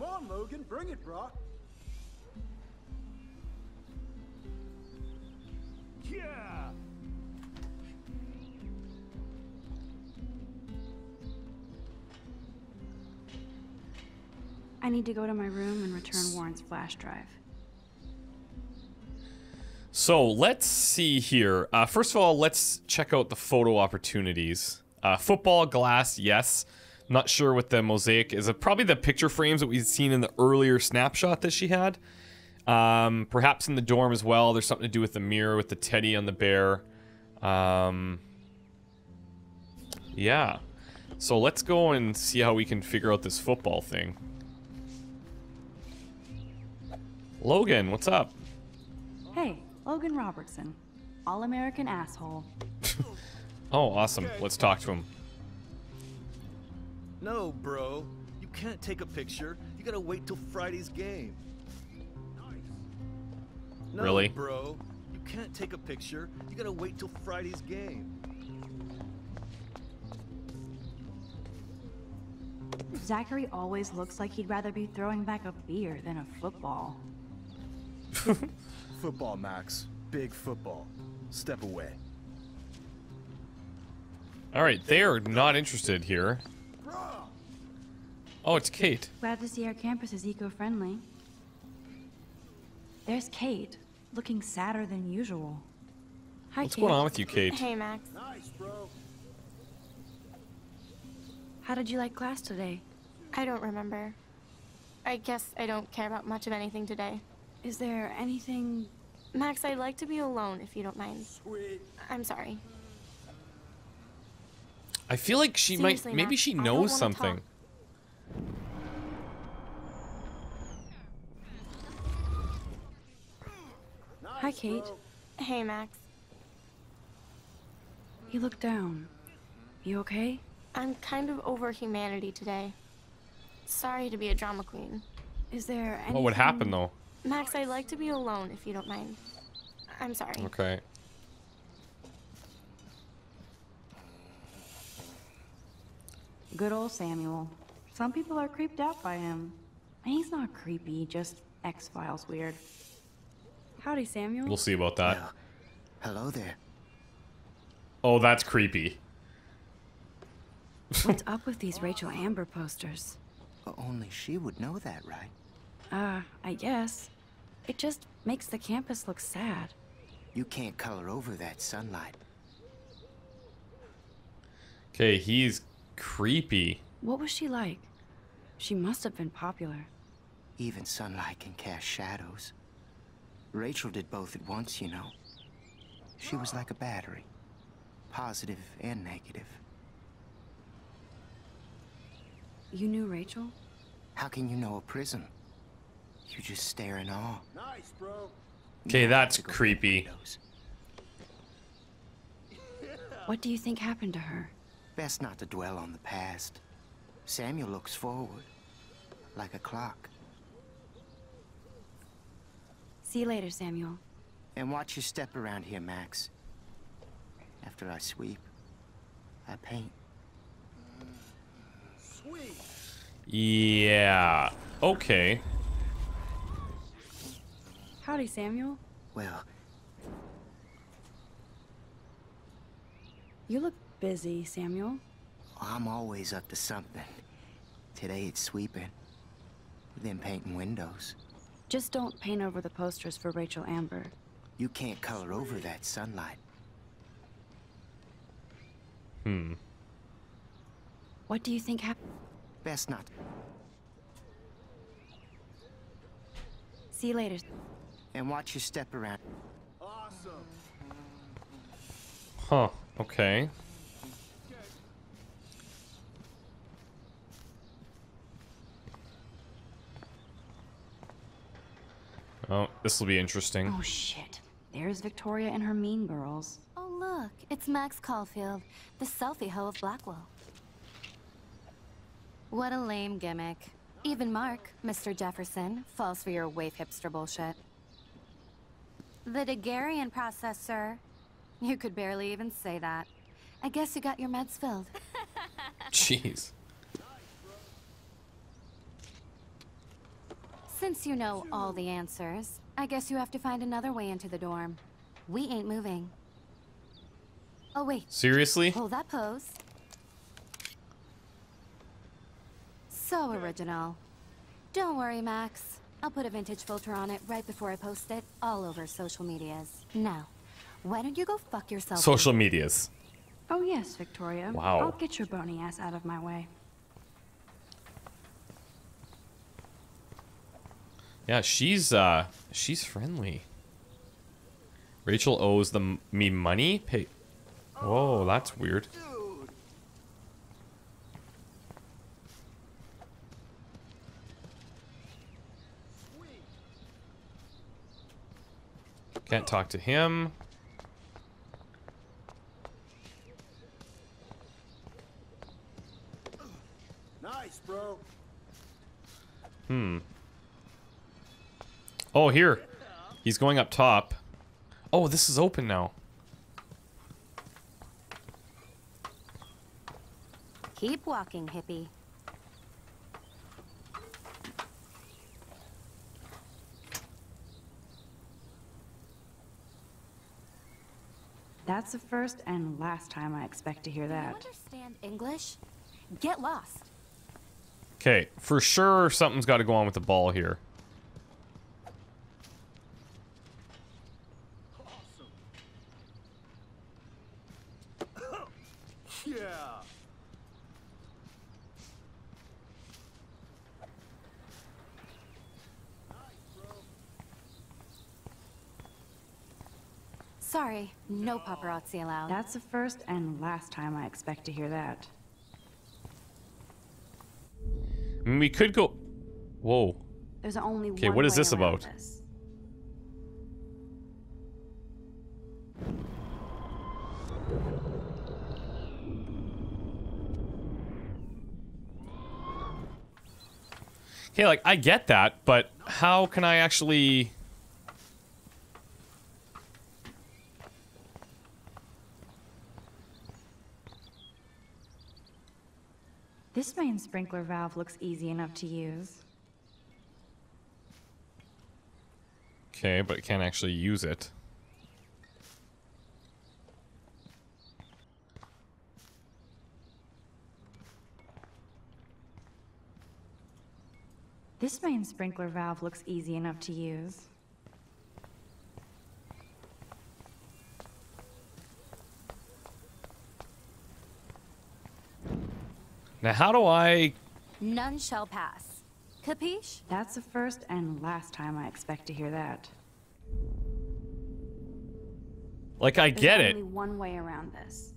Come on, Logan, bring it, Brock. Yeah! I need to go to my room and return Warren's flash drive. So let's see here. First of all, let's check out the photo opportunities. Football, glass, yes. Not sure what the mosaic is. Probably the picture frames that we've seen in the earlier snapshot that she had. Perhaps in the dorm as well. There's something to do with the mirror, with the teddy on the bear. Yeah. So let's go and see how we can figure out this football thing. Logan, what's up? Hey, Logan Robertson, all-American asshole. Oh, awesome. Okay. Let's talk to him. No, bro. You can't take a picture. You gotta wait till Friday's game. No, really? Bro. You can't take a picture. You gotta wait till Friday's game. Zachary always looks like he'd rather be throwing back a beer than a football. Football, Max. Big football. Step away. All right, they are not interested here. Oh, it's Kate. Glad to see our campus is eco-friendly. There's Kate, looking sadder than usual. Hi, Kate. What's going on with you, Kate? Hey, Max. Nice, bro. How did you like class today? I don't remember. I guess I don't care about much of anything today. Is there anything... Max, I'd like to be alone, if you don't mind. Sweet. I'm sorry. I feel like she might... Maybe she knows something. Hi, Kate. Hey, Max. You look down. You okay? I'm kind of over humanity today. Sorry to be a drama queen. Is there anything... What would happen, though? Max, I'd like to be alone, if you don't mind. I'm sorry. Okay. Good old Samuel. Some people are creeped out by him. And he's not creepy, just X-Files weird. Howdy, Samuel. We'll see about that. Hello there. Oh, that's creepy. What's up with these Rachel Amber posters? Only she would know that, right? I guess. It just makes the campus look sad. You can't color over that sunlight. Okay, he's creepy. What was she like? She must have been popular. Even sunlight can cast shadows. Rachel did both at once, you know. She was like a battery. Positive and negative. You knew Rachel? How can you know a prison? You just stare in awe. Nice, bro. Okay, that's creepy. What do you think happened to her? Best not to dwell on the past. Samuel looks forward, like a clock. See you later, Samuel. And watch your step around here, Max. After I sweep, I paint. Sweet. Yeah. Okay. Howdy, Samuel. Well. You look busy, Samuel. I'm always up to something. Today it's sweeping, then painting windows. Just don't paint over the posters for Rachel Amber. You can't color over that sunlight. Hmm. What do you think happened? Best not. See you later. And watch your step around. Awesome. Huh. Okay. Oh, this will be interesting. Oh shit! There's Victoria and her mean girls. Oh look, it's Max Caulfield, the selfie hoe of Blackwell. What a lame gimmick. Even Mark, Mr. Jefferson, falls for your waif hipster bullshit. The Daguerrean process, sir. You could barely even say that. I guess you got your meds filled. Jeez. Since you know all the answers, I guess you have to find another way into the dorm. We ain't moving. Oh, wait. Seriously? Hold that pose. So original. Don't worry, Max. I'll put a vintage filter on it right before I post it all over social medias. Now, why don't you go fuck yourself? Social medias. Oh, yes, Victoria. Wow. I'll get your bony ass out of my way. Yeah, she's friendly. Rachel owes me money? Pay. Whoa, that's weird. Can't talk to him. Nice, bro. Hmm. Oh, here. He's going up top. Oh, this is open now. Keep walking, hippie. That's the first and last time I expect to hear that. Do you understand English? Get lost. Okay, for sure something's got to go on with the ball here. Sorry, no paparazzi allowed. That's the first and last time I expect to hear that. We could go. Whoa. There's only one. Okay, what is this about? This. Okay, like I get that, but how can I actually? This main sprinkler valve looks easy enough to use. Okay, but it can't actually use it. This main sprinkler valve looks easy enough to use. Now, how do I? None shall pass. Capiche? That's the first and last time I expect to hear that. Like, I get it. There's only one way around this.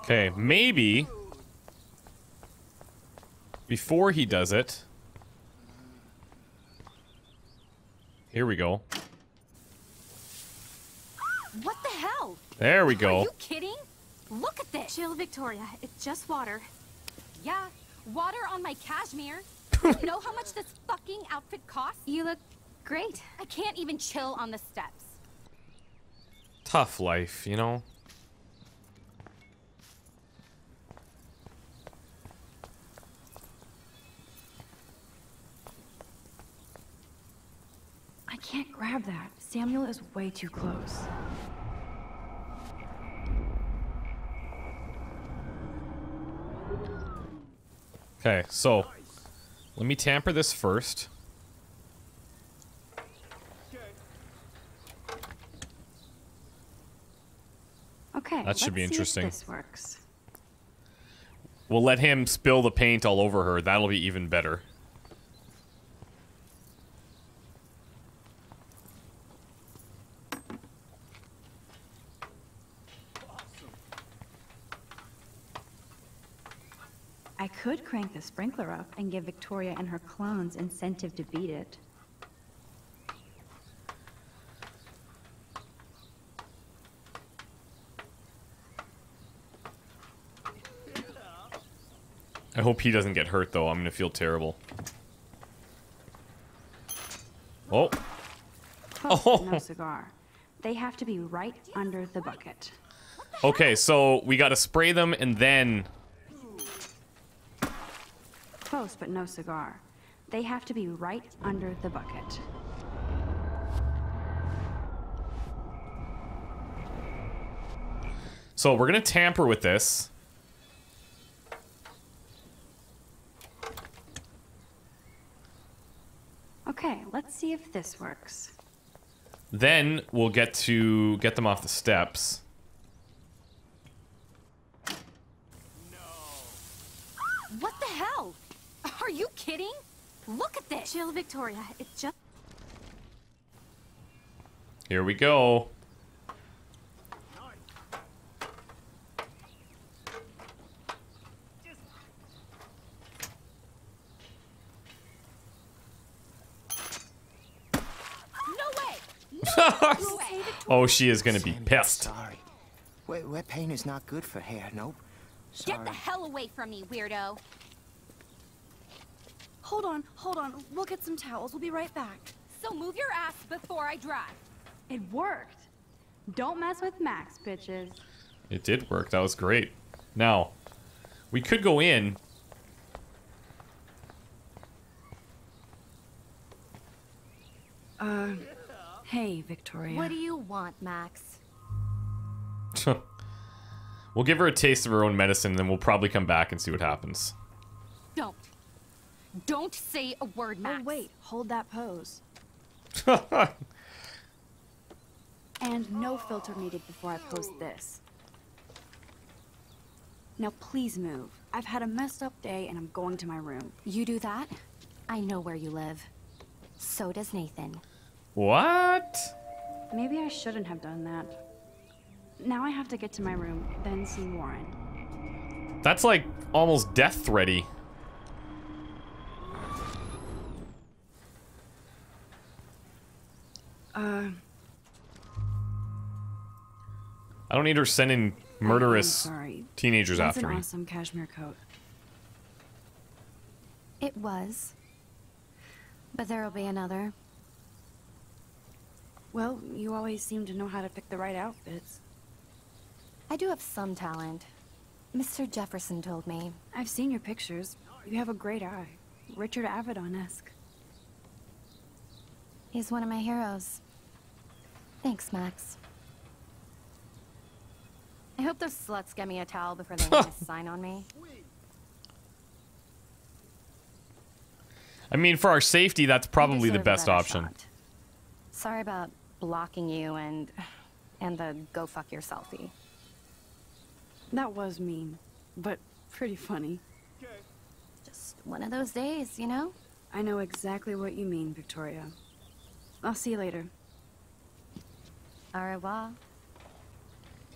Okay, maybe before he does it. Here we go. What the hell? There we go. Are you kidding? Look at this. Chill, Victoria. It's just water. Yeah, water on my cashmere. You know how much this fucking outfit costs? You look great. I can't even chill on the steps. Tough life, you know. I can't grab that. Samuel is way too close. Okay, so let me tamper this first. Okay, that should be interesting. This works. We'll let him spill the paint all over her. That'll be even better. I could crank the sprinkler up and give Victoria and her clones incentive to beat it. I hope he doesn't get hurt, though. I'm gonna feel terrible. Oh. Close, oh. No cigar. They have to be right under the bucket. Okay, so we gotta spray them and then... Close, but no cigar. They have to be right under the bucket. So we're gonna tamper with this. Okay, let's see if this works. Then we'll get to get them off the steps. No. What the hell? Are you kidding? Look at this. Chill, Victoria. It's just... Here we go. Oh, she is gonna be pissed. Sorry. Wet paint is not good for hair, nope. Sorry. Get the hell away from me, weirdo. Hold on, hold on. We'll get some towels. We'll be right back. So move your ass before I drive. It worked. Don't mess with Max, bitches. It did work. That was great. Now, we could go in. Hey, Victoria. What do you want, Max? We'll give her a taste of her own medicine, and then we'll probably come back and see what happens. Don't say a word, Max. Oh, wait. Hold that pose. And no filter needed before I post this. Now, please move. I've had a messed up day, and I'm going to my room. You do that? I know where you live. So does Nathan. What? Maybe I shouldn't have done that. Now I have to get to my room, then see Warren. That's like almost death thready. I don't need her sending murderous teenagers That's after me. That's an awesome cashmere coat. It was. But there'll be another. Well, you always seem to know how to pick the right outfits. I do have some talent. Mr. Jefferson told me. I've seen your pictures. You have a great eye. Richard Avedon-esque. He's one of my heroes. Thanks, Max. I hope those sluts get me a towel before they want to sign on me. I mean, for our safety, that's probably the best option. Shot. Sorry about... blocking you and the go fuck your selfie. That was mean, but pretty funny. Okay. Just one of those days, you know? I know exactly what you mean, Victoria. I'll see you later. Au revoir.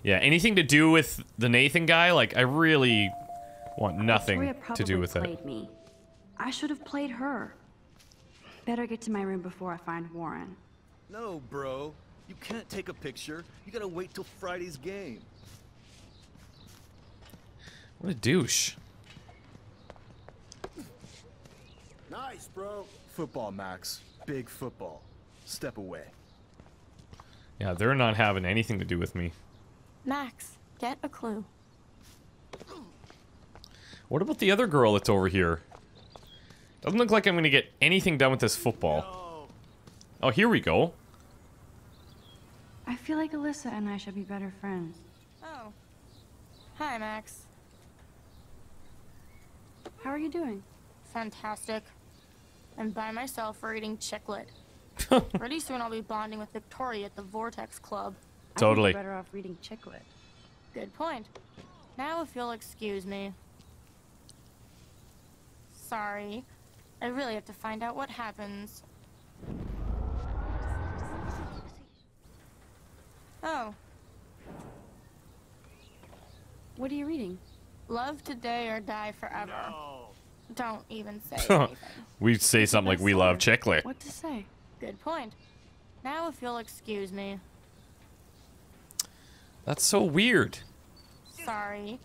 Yeah, anything to do with the Nathan guy, like, I really want nothing to do with it. Me. I should have played her. Better get to my room before I find Warren. No, bro. You can't take a picture. You gotta wait till Friday's game. What a douche. Nice, bro. Football, Max. Big football. Step away. Yeah, they're not having anything to do with me. Max, get a clue. What about the other girl that's over here? Doesn't look like I'm gonna get anything done with this football. No. Oh, here we go. I feel like Alyssa and I should be better friends. Oh. Hi, Max. How are you doing? Fantastic. I'm by myself reading Chicklet. Pretty soon I'll be bonding with Victoria at the Vortex Club. Totally. I'd be better off reading Chicklet. Good point. Now if you'll excuse me. Sorry. I really have to find out what happens. Oh. What are you reading? Love Today or Die Forever. No. Don't even say anything. We'd say something like we love Chicklet. What to say? Good point. Now if you'll excuse me. That's so weird. Sorry.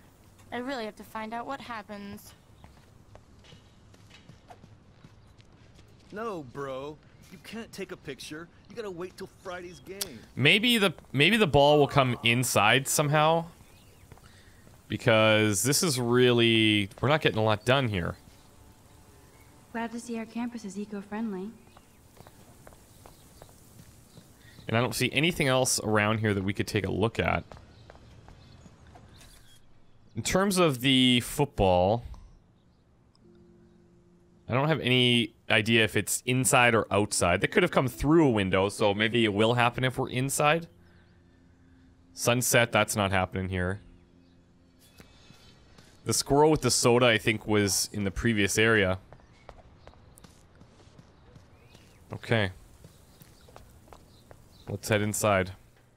I really have to find out what happens. No, bro. You can't take a picture. You gotta wait till Friday's game. Maybe the ball will come inside somehow. Because this is really, we're not getting a lot done here. Glad to see our campus is eco-friendly. And I don't see anything else around here that we could take a look at. In terms of the football, I don't have any idea if it's inside or outside. They could have come through a window, so maybe it will happen if we're inside. Sunset, that's not happening here. The squirrel with the soda, I think, was in the previous area. Okay. Let's head inside.